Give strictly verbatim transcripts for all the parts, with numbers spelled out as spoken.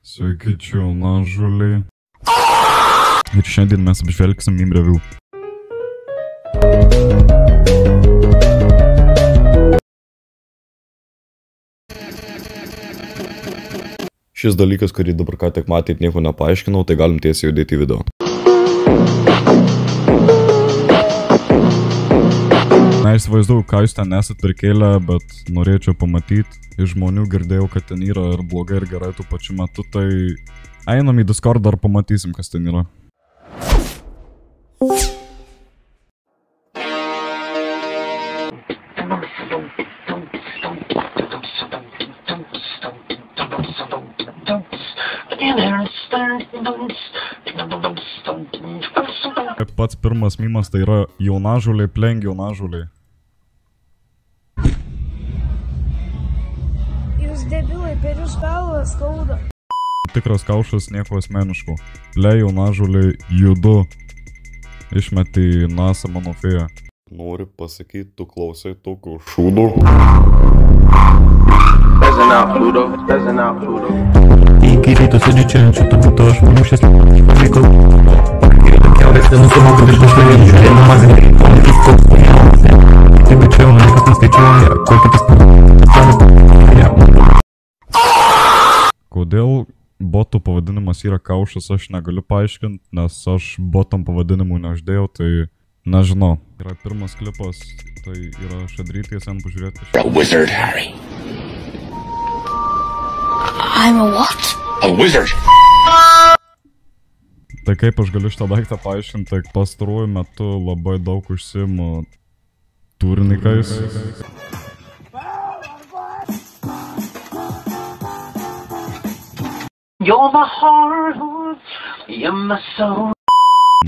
Sveiki, Jonažolė. Ir šiandien mes apžvelgsim meme review. Šis dalykas, kurį dabar ką tik matėt, nieko nepaaiškinau, tai galim tiesiai judėti į video. Na, įsivaizduoju, ką jūs ten esat perkėlę, bet norėčiau pamatyti. Iš žmonių girdėjau, kad ten yra ir blogai, ir gerai tuo pačiu metu, tai einam į Discord ir pamatysim, kas ten yra. Pats pirmas mimas tai yra Jonažolė plenk Jonažolė. Jūs debilai, per jūs galvą skauda. Tikras kaušas, nieko asmeniško. Ple Jonažolė judu. Išmetė į NASA mano fėją. Nori pasakyti, tu klausai tokio šūdo? Iki ryto sėdžiu čia, čia tokiu to aš mūšęs pavykau. Kodėl botų pavadinimas yra kaušas, aš negaliu paaiškinti, nes aš botam pavadinimų neuždėjau, tai nežinau. Yra pirmas klipas, tai yra šadrytės, jam pažiūrėti. A wizard, Harry. I'm a what? A wizard. Tai kaip aš galiu šitą daiktą paaiškinti, pastaruoju metu labai daug užsiimu turnikais.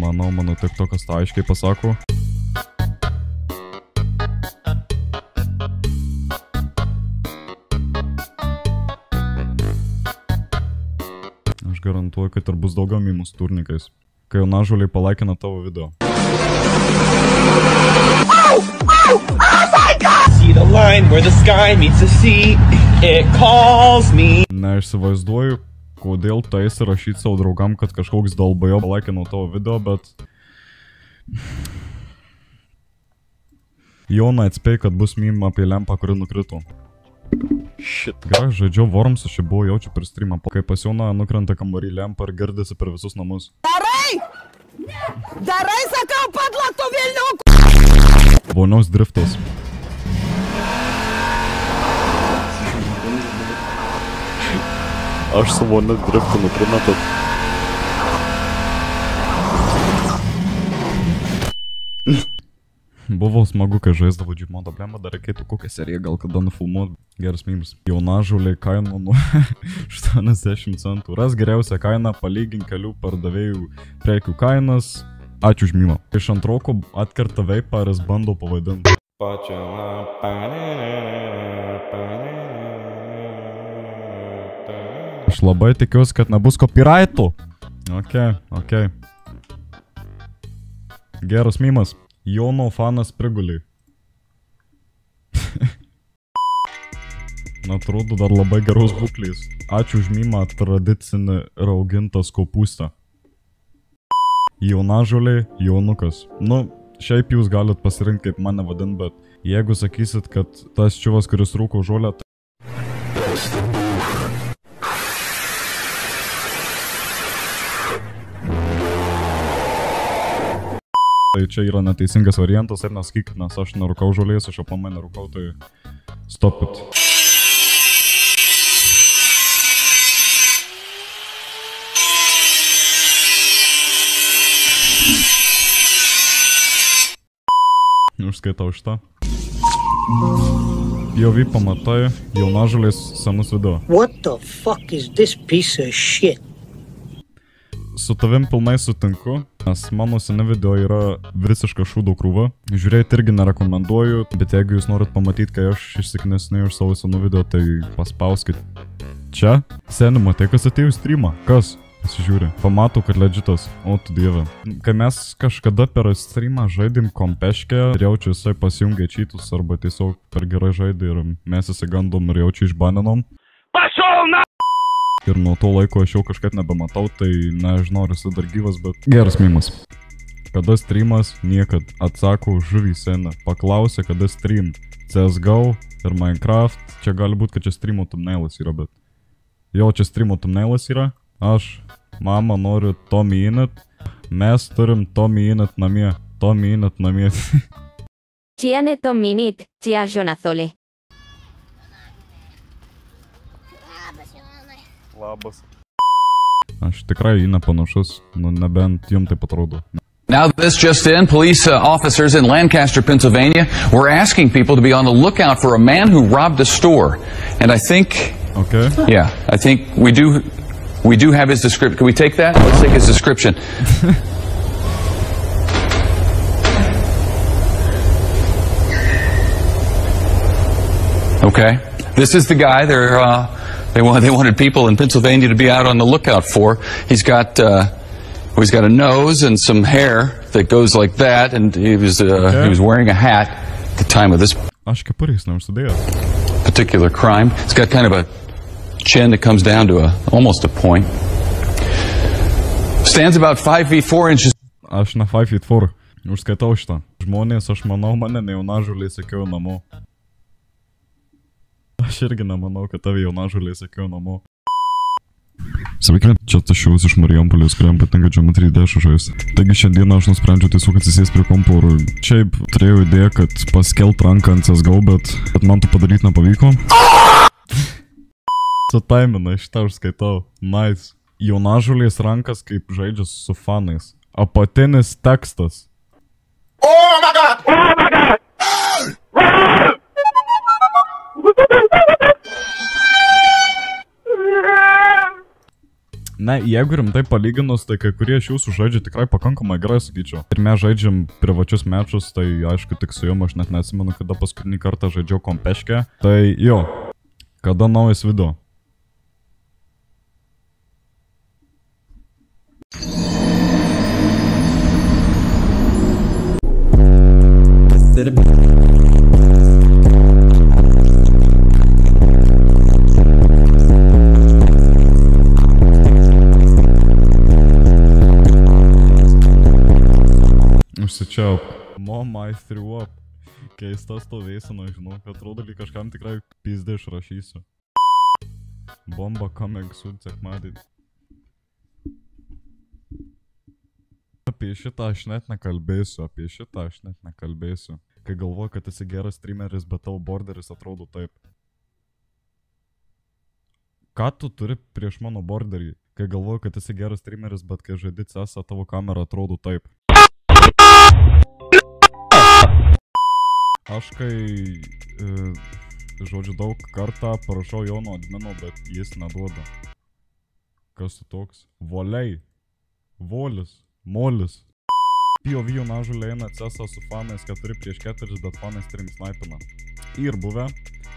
Manau, mano TikTokas tą aiškiai pasako. Garantuoju, kad ir bus daugiau mimų su turnikais, kai Jonažolė palaikina tavo video. Neišsivaizduoju, kodėl taisi rašyti savo draugam, kad kažkoks dalbajo palaikino tavo video, bet... Jona atspėjo, kad bus mimą apie lempą, kuri nukrito. Shit. Gerai, žaidžiau Worms, aš jau buvau jaučiu per streamą. Kai pas Joną nukrenta kambarį lempą ir girdisi per visus namus. Darai! Darai, sakau, padla, tu Vilniuk! Vonios driftas. Aš su vonios driftu nutrimetu. Buvo smagu, kai žaisdavo džipmodą blemą, dar reikėtų kokią seriją gal kada nufilmuot. Geras mims. Jonažolė kaina nuo aštuoniasdešimt centų. Ras geriausia kaina, palygink kelių pardavėjų prekių kainas. Ačiū už mimą. Iš antroko atkerta veipą ir jis bando pavadinti. Aš labai tikiuosi, kad nebus copyrightų. Ok, ok. Geras mimas. Jono fanas priguliai. Na, atrodo dar labai geros būklės. Ačiū už mimą tradicinį raugintą kopūstą. Jonažolė Jonukas. Nu, šiaip jūs galit pasirinkti, kaip mane vadint, bet jeigu sakysit, kad tas čiuvas, kuris rūko žolę, tai... Tai čia yra neteisingas variantas, ir nesakyk, nes aš nerūkau žolės, aš jau pamai nerūkau, tai stop it. Užskaitau šitą. Jau vy pamatai Jonažolės senus video. What the fuck is this piece of shit? Su tavim pilnai sutinku, nes mano seni video yra visiška šūdo krūva. Žiūrėti irgi nerekomenduoju, bet jeigu jūs norit pamatyti, kai aš išsiknesnėjau iš savo senų video, tai paspauskit čia. Seni, matai, kas atėjo į streamą? Kas? Pasižiūri. Pamatau, kad ledžitas. O, tu dieve. Kai mes kažkada per streamą žaidim kompeškę, ir jaučiu jisai pasijungia čytus arba tiesiog per gerai žaidė ir mes įsigandom ir jaučiu išbaninom. Pašol na! Ir nuo to laiko aš jau kažkaip nebematau, tai nežinau, ar esu dar gyvas, bet geras mimas. Kada streamas, niekad, atsako žuvį seną, paklausė, kada stream, C S G O ir Minecraft, čia gali būt, kad čia streamo thumbnailas yra, bet jo, čia streamo thumbnailas yra, aš, mama, noriu TommyInnit, mes turim TommyInnit namie, TommyInnit namie. Ciane TommyInnit, cia Jonažolė. Labas. Aš tikrai jį nepanašus, nu nebent jums tai atrodo. Now this just in, police uh, officers in Lancaster, Pennsylvania were asking people to be on the lookout for a man who robbed a store. And I think... Okay. Yeah, I think we do we do have his description. Can we take that? Let's take his description. Okay. This is the guy they're, uh, they, want, they wanted people in Pennsylvania to be out on the lookout for. He's got... Uh, He's got a nose and some hair that goes like that, and he was uh, okay. he was wearing a hat at the time of this particular crime. He's got kind of a chin that comes down to a almost a point. Stands about five feet four inches. Aš ne five feet four. Užskaitau šitą. Žmonės, aš manau, mane ne Jonažolė sekiau namo. Aš irgi nemanau, kad tave Jonažolė sekiau namo. Sveiki, čia Tašiaus iš Marijampolės, kuriam patinka Geometry Dash žaisti. Taigi šiandieną aš nusprendžiau tiesiog atsisės prie komporų. Šiaip turėjau idėją, kad paskelt ranką ant C S G O, bet, bet man to padaryti nepavyko. Sutaimina, šitą aš skaitau. Nice. Jonažolės rankas kaip žaidžia su fanais. Apatinis tekstas. Oh my god! Oh my god! Na, jeigu rimtai palyginus, tai kai kurie iš jūsų žaidžia tikrai pakankamai gerai, sakyčiau. Ir mes žaidžiam privačius mečus, tai aišku, tik su jom aš net neatsimenu, kada paskutinį kartą žaidžiau kompeškę. Tai jo, kada naujas video? Čia, mom, I threw up. Keista stovėsena, žinau, atrodo, lyg kažkam tikrai pizdę išrašysiu. Bomba coming soon, sekmadienį. Apie šitą aš net nekalbėsiu, apie šitą aš net nekalbėsiu. Kai galvoju, kad esi geras streameris, bet tavo borderis atrodo taip. Ką tu turi prieš mano borderį? Kai galvoju, kad esi geras streameris, bet kai žaidi C S, tavo kamera atrodo taip. Aš kai, e, žodžiu, daug kartą parašau Jono admino, bet jis neduoda. Kas tu toks? Voliai. Volis. Molis. P O V Jonažolė eina cesą su fanais keturi prieš keturis, bet fanais trim snaipina. Ir buvę,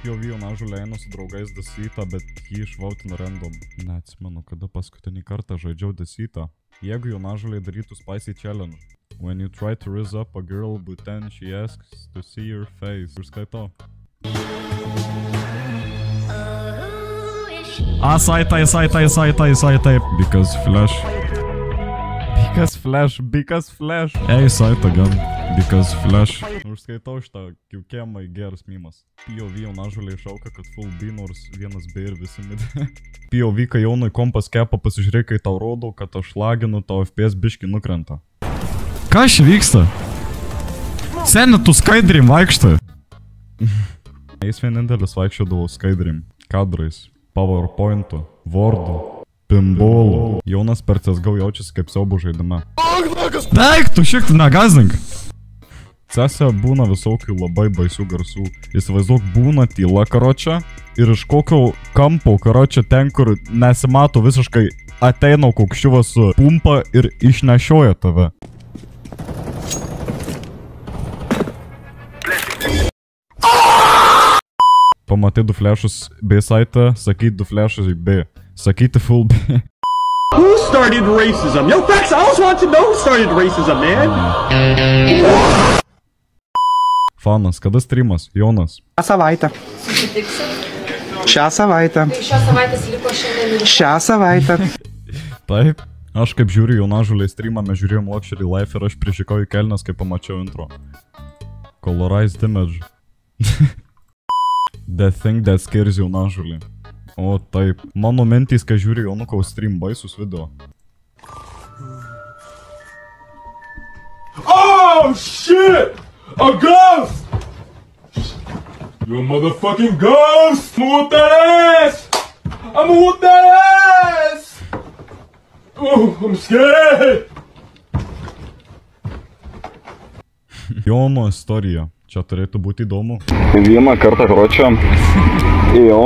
P O V Jonažolė eina su draugais desytą, bet jį išvautina random. Neatsimenu, kada paskutinį kartą žaidžiau desytą. Jeigu Jonažolė darytų spicy challenge. When you try to raise up a girl, but then she asks to see your face. Užskaitau. A, saitai, saitai, saitai, saitai. Because flash. Because flash, because flash. Ei, saitai, gan. Because flash. Užskaitau šitą, kiukėmai geras mimas. P O V Jonažolė išauka, kad full B, nors vienas B ir visi midė. P O V, kai jaunai kompas kepa, pasižiūrėk, kai tau rodo, kad aš laginu, tau F P S biški nukrenta. Ką šį vyksta? Seni, tu skaidrim vaikštai. Jis vienintelis vaikščiodavo skaidrim, kadrais, powerpointu, wordu, pinballu. Jaunas per C S G O jaučiasi kaip siaubų žaidime. Daik, tu šiek tu negazdink. C S būna visokių labai baisių garsų. Įsivaizduok, būna tyla karočia ir iš kokio kampo karočia ten, kur nesimato visiškai, ateina kokščiuvas su pumpa ir išnešioja tave. Pamatai du flashus B saitą, sakyti du flashus B, sakyti full B. Who started racism? Yo, Fex, I always want to know who started racism, man. Fanas, kada streamas, Jonas? A savaitę. Susitiksim. Šią savaitę. Tai šią savaitę liko šiandien. Šią savaitę. Taip, aš kaip žiūriu Jonažolė streamą, mes žiūrėjom Luxury Life ir aš priešikau į kelnes, kai pamačiau intro. Colorized image. The thing that scares Jonažolė. O taip, mano mentys, kai žiūri Jonukaus stream, baisus video. Oh shit! A ghost! You motherfucking ghost! I'ma whoop that ass! I'ma whoop that ass! Oh, I'm scared! Jono istorija. Čia turėtų būti įdomu. Vieną kartą kročią ėjau,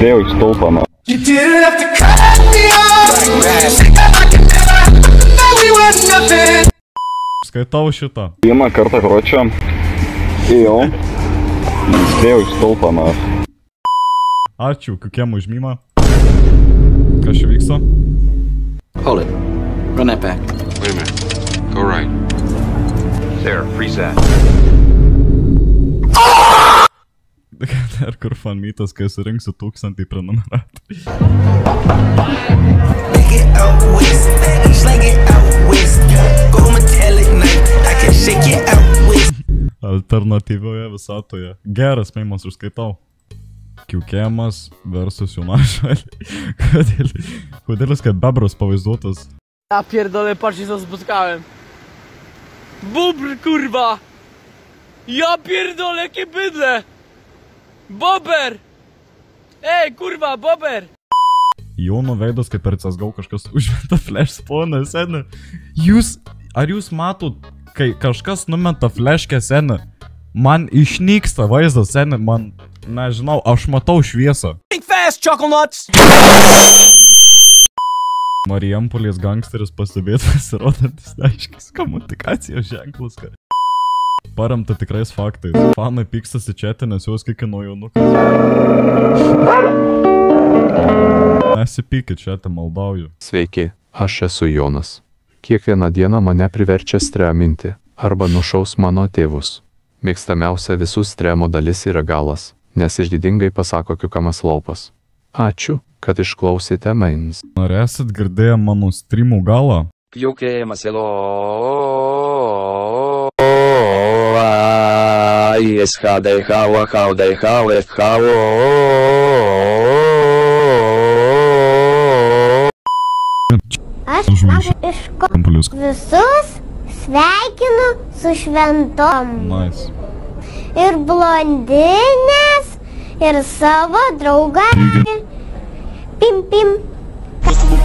dėjau į stulpą. Skaitau šitą. Vieną kartą kročią ėjau. Dėjau išstulpamas. Ačiū, kokiam užmymą. Kas čia vyksta? Hold it. Run that back. Wait a minute. Go right. There, freeze that. Dar kur fan mytas, kai surinksiu tūkstantį prenumeratų. Alternatyvioje visatoje. Geras meimas, užskaitau. Kiukėmas versus Jonažolė. Kodėl? Kodėl jis kaip bebras pavaizduotas? Ja pierdolę, patrz, co spotkałem. Bubr, kurwa! Ja pierdolę, jakie bydle! Bober! Ej, kurwa, bober! Jono veidas, kaip per C S G O kažkas užmeta flash spawną, sena. Jūs, ar jūs matot, kai kažkas numeta fleškę, sena, man išnyksta vaizdas, sena, man, nežinau, aš matau šviesą. Marijampolės gangsteris pastebėtas ir rodantis aiškis komunikacijos ženklus, kad paremta tikrais faktais. Fanai pykstasi čete, nes juos kikino Jonukas. Nesipykit čete, maldauju. Sveiki, aš esu Jonas. Kiekvieną dieną mane priverčia streaminti, arba nušaus mano tėvus. Mėgstamiausia visų stremo dalis yra galas, nes išdidingai pasako kiukamas laupas. Ačiū, kad išklausėte mains. Ar esat girdėję mano streamų galą? Kiukėjimas, elo. Aš visus sveikinu su šventom. Nice. Ir blondinės, ir savo draugą. Pim, pim.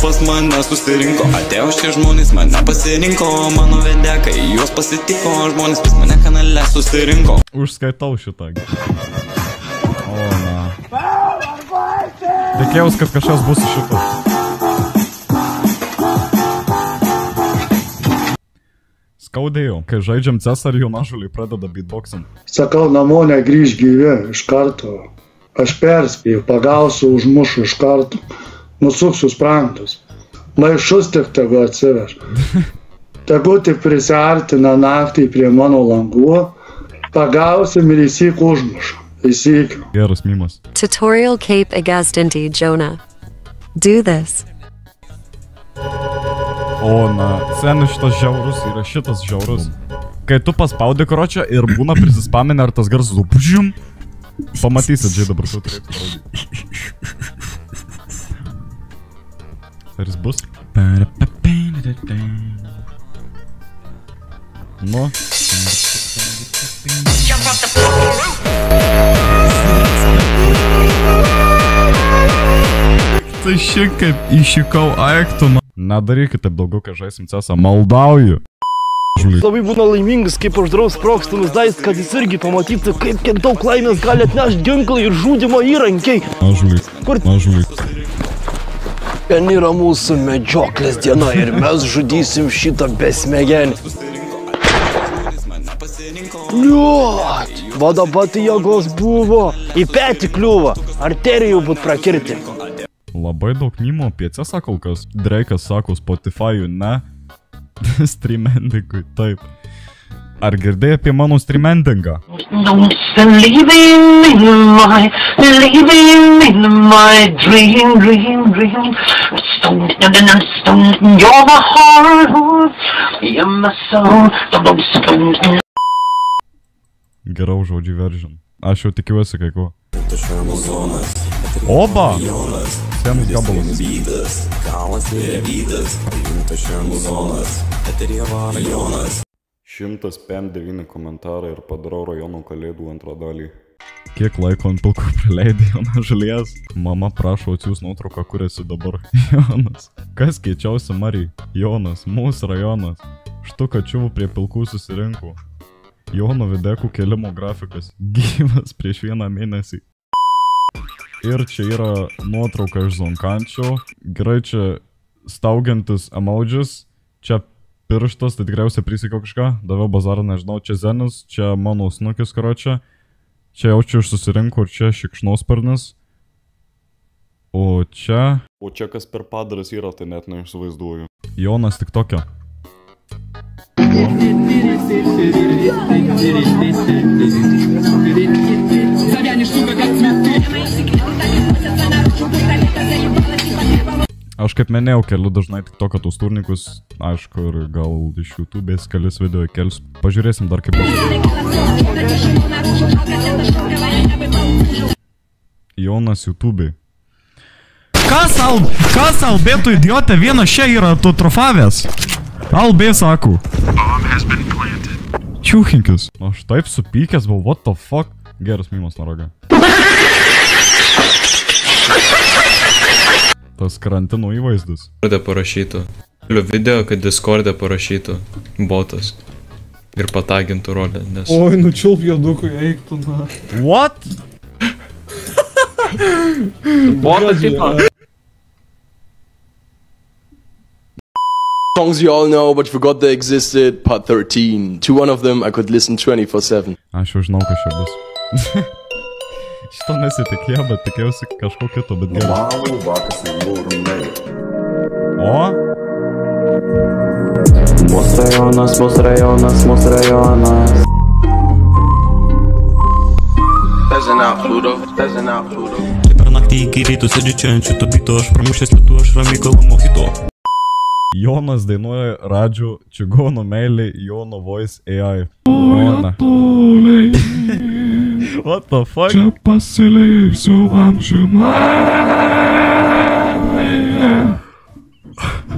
Pas mane susirinko, atėjo šie žmonės, mane pasirinko, mano vedekai juos pasitiko, žmonės pas mane kanale susirinko. Užskaitau šitą. O, na. Tikėjaus, kad kažkas bus šitas. Skaudėjau, kai žaidžiam Cesar, Jonažolė pradeda beatboxing. Sakau, namo negrįžk gyvi, iš karto. Aš perspėjau, pagausiu, užmušu iš karto. Nusuksiu sprantus. Maišus tik tegu atsiveš. Tegu tik prisiartina naktį prie mano langų. Pagausim ir įsik užmušu. Įsikiu. Geras mimas. Tutorial kaip įgazdinti Joną. Do this. O, na, senu šitas žiaurus yra šitas žiaurus. Kai tu paspaudi kročią ir būna prisispaminę, ar tas garsas upžium. Pamatysit, žiai dabar tu turėtų parodyti. Ar jis bus? Nu. Tai šiek kaip iššikau aiktumą. Nedarykit taip daugiau, kai žaisim Cesą, maldauju. Labai būna laimingas, kaip aš draus prokstumus daist, kad jis irgi pamatytų, kaip kiek daug laimės gali atnešti ginklai ir žudimo įrankiai. Nažulik, nažulik. Ten yra mūsų medžioklės diena ir mes žudysim šitą besmegenį. Liuot, va dabar tai jėgos buvo. Į petį kliūva, arterijų būt prakirti. Labai daug mimo apie Cesą kol kas. Drake'as sako Spotify'u ne. Streamendikui, taip. Ar girdėjai apie mano streamendingą? Gerau žodžiai version. Aš jau tikiuosi kai ko. Oba! Senas gabalas. šimtas penkiasdešimt devyni komentarai ir padarau rajono kalėdų antrą dalį. Kiek laiko ant pilko praleidė Jonažolės? Mama prašo atsiųs nuotrauką, kur esi dabar. Jonas. Kas keičiausi Marijai? Jonas. Mūsų rajonas. Štu kačiuvų prie pilkų susirinkų. Jono videkų kelimo grafikas. Gyvas prieš vieną mėnesį. Ir čia yra nuotrauka iš zonkančio. Gerai, čia staugiantis emojius. Čia pirštas, tai tikriausiai prisikau kažką, daviau bazarą, nežinau, čia zenis, čia mano snukis, karočią, čia jaučiu iš susirinkų ir čia šikšnosparnis, o čia... O čia kas per padaras yra, tai net neišsivaizduoju. Jonas TikTok'e. Aš kaip menėjau, keliu dažnai TikTok'o tūsturnikus, aišku, ir gal iš YouTube'ės kelis video kels. Pažiūrėsim dar kaip bus. Jonas YouTube'ai. Kas al... Kas albėtų idiotė viena šia yra tu trofavęs? Albė sakau. Čiūchinkis. Aš taip supykęs, but what the fuck? Geras mymas naraga. Tas karantino įvaizdis. Discord'e parašytų. Video, kad Discord'e parašytų. Botas. Ir patagintų rolę, nes... Oi, nučiulp jodukui, eiktų, na. What? Botas tipo. Songs you all know, but forgot they existed, part thirteen. To one of them I could listen twenty-four seven. Aš jau žinau, kas čia bus. Šito nesitikėjo, bet tikėjausi kažko kito, bet gerai. O? Mūsų rajonas, mūsų rajonas, mūsų rajonas. Per naktį iki rytų sėdžiančių tobito, aš pramušęs lietu, aš ramygalą mojito. Jonas dainuoja Radžių Čigono meilį Jono Voice A I. Jona. What the fuck? Čia pasileisiu amžinai,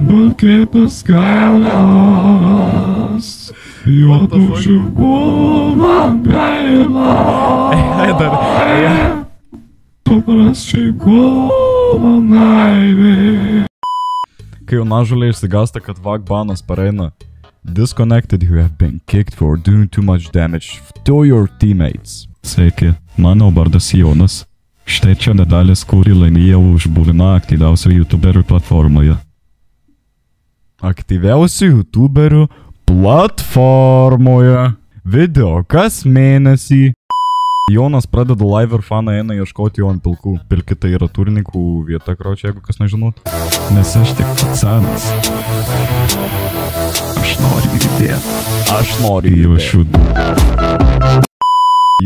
bet kaip tas kelias, juodų žibūną gailas. Ei, dar, ei. Paprasčiai gulą naivė. Kai Jonažolė išsigasta, kad vagbanas pareina. Disconnected, you have been kicked for doing too much damage to your teammates. Sveiki, mano vardas Jonas. Štai čia nedalis, kurį laimėjau už buvimą aktyviausių YouTuberių platformoje. Aktyviausių YouTuberių platformoje. Video kas mėnesį. Jonas pradeda live ir fanai eina ieškoti jo ant pilkų. Pilki tai yra turnikų vieta, kročia, jeigu kas nežinot. Nes aš tik senas. Aš noriu girdėti. Aš noriu girdėti.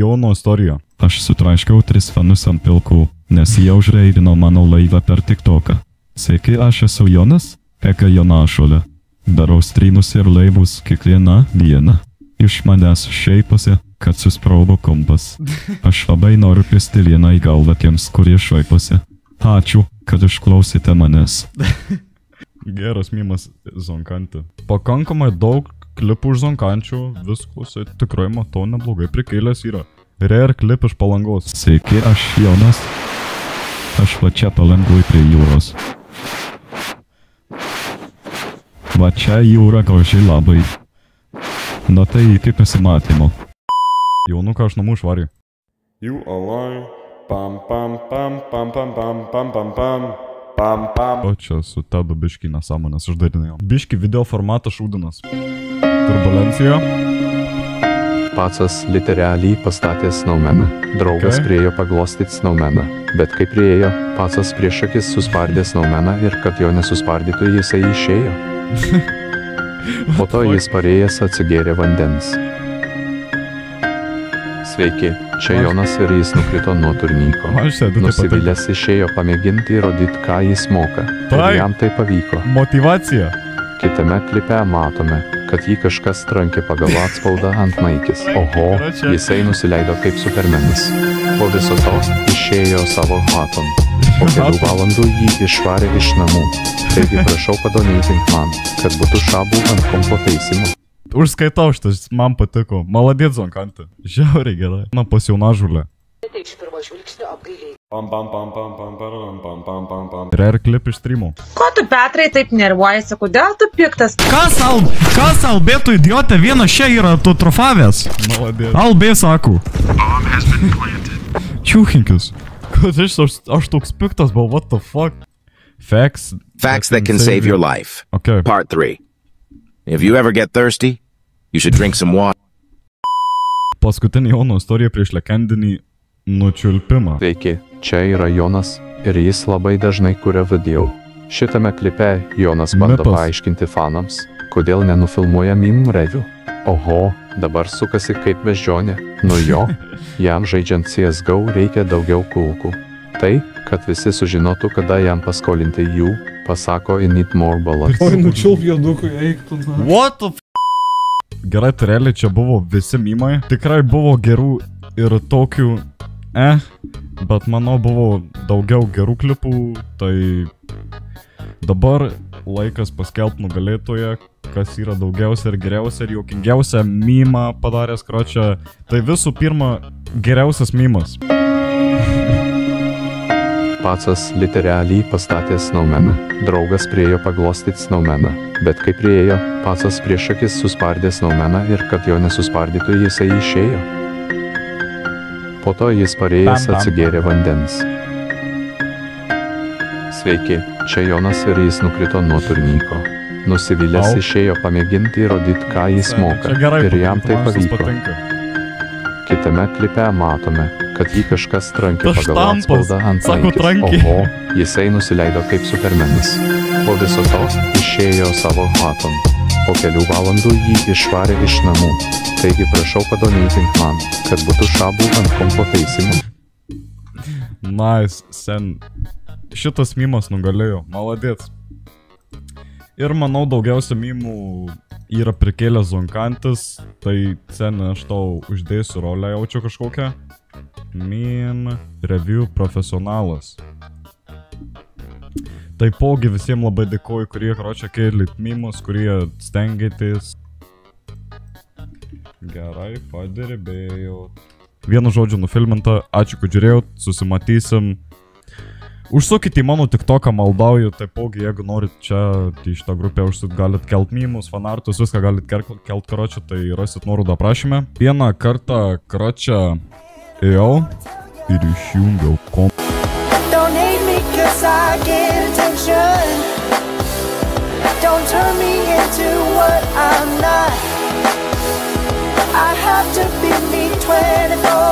Jono istorija. Aš sutraiškiau tris fanus ant pilkų, nes jie užreidino mano laivą per TikTok'ą. Sveiki, aš esu Jonas, eka Jonažolė. Darau strymus ir laivus kiekvieną dieną. Iš manęs šaipasi, kad susprobo kompas. Aš labai noriu pisti vieną į galvą tiems, kurie šaipasi. Ačiū, kad išklausėte manęs. Geras mymas zonkanti. Pakankamai daug klipų už zonkančių, viskuose tikrai matau neblogai prikeilės yra. Rare klip iš Palangos. Sveiki, aš Jonas. Aš va čia Palangoj prie jūros. Va čia jūra gražiai labai. Na tai iki pasimatymo. Jaunuką aš namų išvarį. You alone. Pam pam pam pam pam pam pam pam pam. Pam pam. O čia su tabu biškį nesąmonės uždarinėjau. Biškį video formatas šūdinas. Turbulencija. Pacas literaliai pastatęs snaumeną. Draugas okay. Priejo paglostyti snaumeną. Bet kai priejo, pacas prieš akis suspardė snaumeną ir kad jo nesuspardytų, jisai išėjo. Po to jis parėjęs atsigėrė vandens. Sveiki, čia Jonas ir jis nukrito nuo turnyko. Nusivylęs išėjo pamėginti įrodyti, ką jis moka. Ir jam tai pavyko. Motivacija. Kitame klipe matome, kad jį kažkas trankė pagal atspaudą ant maikės. Oho, jisai nusileido kaip Supermanas. Po viso to išėjo savo matom. Po kelių valandų jį išvarė iš namų. Taigi prašau padonėtink man, kad būtų šabų ant kompo teisimo. Užskaitau šitas, man patiko. Maladėt, Zonkantė. Žiauriai gerai. Na, pas Jonažolę. Yra ir klip iš streamo. Ko tu, Petrai, taip nervuojasi? Kodėl tu piktas? Kas, Alb? Kas, Albėtų idiotė? Viena šia yra tu trofavęs. Maladėt. Albė, sakau. Čiūchinkis. Kad aš, aš toks piktas, but what the fuck? Facts. Facts that can save your life. Okay. Part three. If you ever get thirsty, you should drink some water. Paskutinį Jono istoriją prieš legendinį nučiulpimą. Sveiki, čia yra Jonas ir jis labai dažnai kuria video. Šitame klipe Jonas bando paaiškinti fanams, kodėl nenufilmuoja meme review. Oho, dabar sukasi kaip beždžionė. Nu jo, jam žaidžiant C S G O reikia daugiau kulkų. Tai, kad visi sužinotų, kada jam paskolinti jų, pasako I need more balance. Oi, nučiulp jodukui, eiktų. What the f***? Gerai, realiai čia buvo visi mimai. Tikrai buvo gerų ir tokių, eh, bet manau buvo daugiau gerų klipų, tai dabar laikas paskelbti nugalėtoje, kas yra daugiausia ir geriausia ir juokingiausia mimą padaręs, kročia. Tai visų pirma, geriausias mimas. Pacas literaliai pastatė snaumeną. Draugas priejo paglostyti snaumeną. Bet kai priejo, pacas prieš akis suspardė snaumeną ir kad jo nesuspardytų, jisai išėjo. Po to jis parėjęs atsigėrė vandens. Sveiki, čia Jonas ir jis nukrito nuo turnyko. Nusivylęs išėjo pamėginti įrodyti, ką jis moka. Ir jam tai pavyko. Kitame klipe matome, kad jį kažkas trankė pagal atspaudą ant maikės. Oho, jisai nusileido kaip Supermanas. Po viso to išėjo savo matom. Po kelių valandų jį išvarė iš namų. Taigi prašau padonėtink man, kad būtų šabų ant kompo teisimo. Nice, sen. Šitas mimas nugalėjo. Maladėt. Ir manau daugiausia mimų yra prikėlęs Zonkantis. Tai sen, aš tau uždėsiu rolę, jaučiu kažkokią. Meme review profesionalas. Taipogi visiems labai dėkoju, kurie kročia keilit mimus, kurie stengiatės. Gerai, padirbėjau. Vienu žodžiu nufilminta, ačiū, kad žiūrėjot, susimatysim. Užsukit į mano TikToką, maldauju, taipogi, jeigu norit čia į šitą grupę užsit, galit kelt mimus, fanartus, viską galit kelt kročia, tai rasit nuorodą aprašyme. Vieną kartą kročia ėjau ir išjungiau komp.